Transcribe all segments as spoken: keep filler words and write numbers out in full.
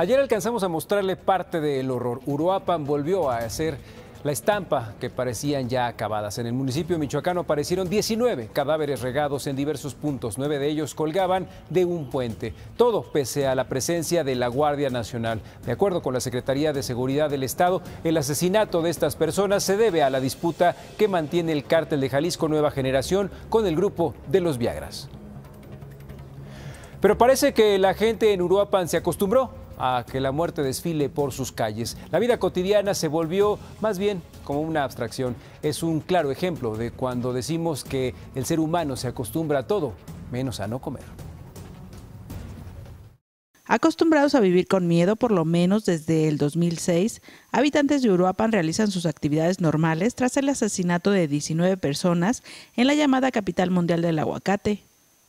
Ayer alcanzamos a mostrarle parte del horror. Uruapan volvió a hacer la estampa que parecían ya acabadas. En el municipio michoacano aparecieron diecinueve cadáveres regados en diversos puntos. Nueve de ellos colgaban de un puente. Todo pese a la presencia de la Guardia Nacional. De acuerdo con la Secretaría de Seguridad del Estado, el asesinato de estas personas se debe a la disputa que mantiene el cártel de Jalisco Nueva Generación con el grupo de los Viagras. Pero parece que la gente en Uruapan se acostumbró a que la muerte desfile por sus calles. La vida cotidiana se volvió más bien como una abstracción. Es un claro ejemplo de cuando decimos que el ser humano se acostumbra a todo, menos a no comer. Acostumbrados a vivir con miedo, por lo menos desde el dos mil seis, habitantes de Uruapan realizan sus actividades normales tras el asesinato de diecinueve personas en la llamada capital mundial del aguacate.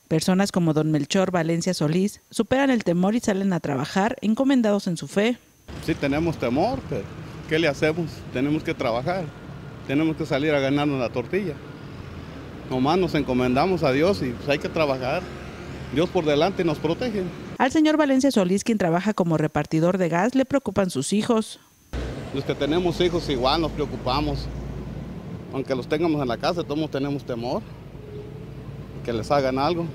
Personas como don Melchor Valencia Solís superan el temor y salen a trabajar encomendados en su fe. Sí tenemos temor, pero ¿qué le hacemos? Tenemos que trabajar, tenemos que salir a ganarnos la tortilla. Nomás nos encomendamos a Dios y pues hay que trabajar. Dios por delante nos protege. Al señor Valencia Solís, quien trabaja como repartidor de gas, le preocupan sus hijos. Los que tenemos hijos igual nos preocupamos. Aunque los tengamos en la casa, todos tenemos temor. Que les hagan algo,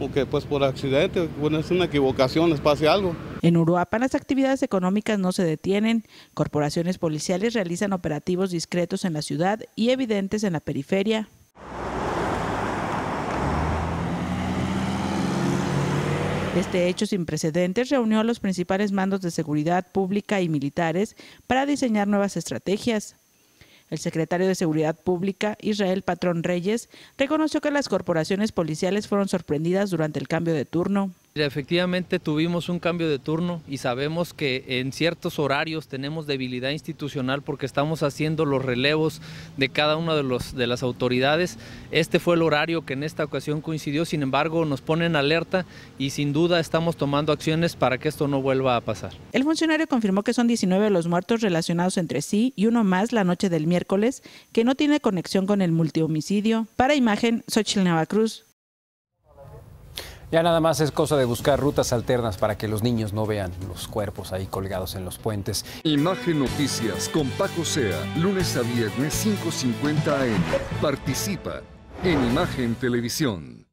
o que pues por accidente, bueno, es una equivocación, les pase algo. En Uruapan las actividades económicas no se detienen. Corporaciones policiales realizan operativos discretos en la ciudad y evidentes en la periferia. Este hecho sin precedentes reunió a los principales mandos de seguridad pública y militares para diseñar nuevas estrategias. El secretario de Seguridad Pública, Israel Patrón Reyes, reconoció que las corporaciones policiales fueron sorprendidas durante el cambio de turno. Efectivamente tuvimos un cambio de turno y sabemos que en ciertos horarios tenemos debilidad institucional porque estamos haciendo los relevos de cada una de, los, de las autoridades. Este fue el horario que en esta ocasión coincidió, sin embargo nos ponen alerta y sin duda estamos tomando acciones para que esto no vuelva a pasar. El funcionario confirmó que son diecinueve los muertos relacionados entre sí y uno más la noche del miércoles. miércoles, que no tiene conexión con el multihomicidio. Para Imagen, Xochitl Nueva Cruz. Ya nada más es cosa de buscar rutas alternas para que los niños no vean los cuerpos ahí colgados en los puentes. Imagen Noticias con Paco Zea, lunes a viernes cinco cincuenta a eme. Participa en Imagen Televisión.